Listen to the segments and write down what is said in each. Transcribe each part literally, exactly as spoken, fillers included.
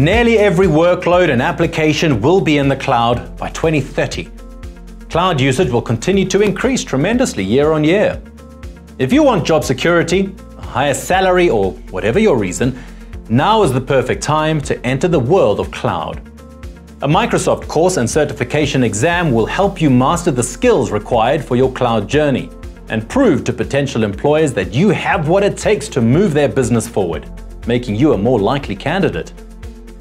Nearly every workload and application will be in the cloud by twenty thirty. Cloud usage will continue to increase tremendously year on year. If you want job security, a higher salary, or whatever your reason, now is the perfect time to enter the world of cloud. A Microsoft course and certification exam will help you master the skills required for your cloud journey and prove to potential employers that you have what it takes to move their business forward, making you a more likely candidate.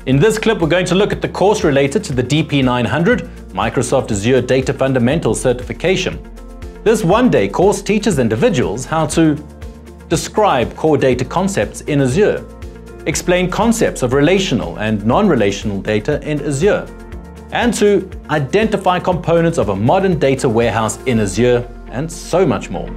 In this clip, we're going to look at the course related to the D P nine hundred, Microsoft Azure Data Fundamentals certification. This one-day course teaches individuals how to describe core data concepts in Azure, explain concepts of relational and non-relational data in Azure, and to identify components of a modern data warehouse in Azure, and so much more.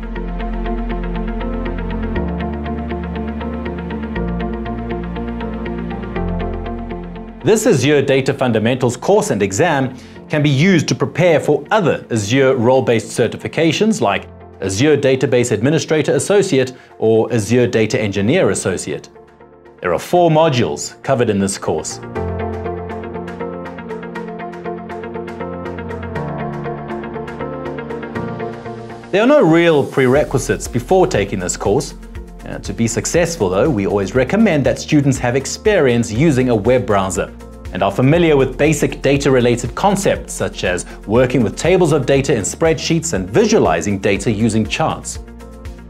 This Azure Data Fundamentals course and exam can be used to prepare for other Azure role-based certifications like Azure Database Administrator Associate or Azure Data Engineer Associate. There are four modules covered in this course. There are no real prerequisites before taking this course. Uh, to be successful though, we always recommend that students have experience using a web browser and are familiar with basic data-related concepts such as working with tables of data in spreadsheets and visualizing data using charts.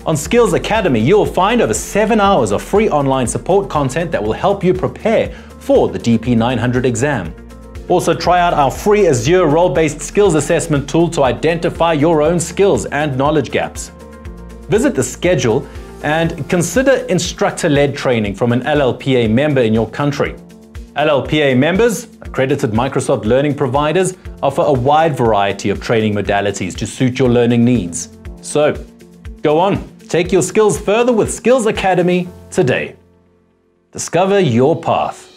On Skills Academy, you'll find over seven hours of free online support content that will help you prepare for the D P nine hundred exam. Also, try out our free Azure role-based skills assessment tool to identify your own skills and knowledge gaps. Visit the schedule and consider instructor-led training from an L L P A member in your country. L L P A members, accredited Microsoft learning providers, offer a wide variety of training modalities to suit your learning needs. So, go on. Take your skills further with Skills Academy today. Discover your path.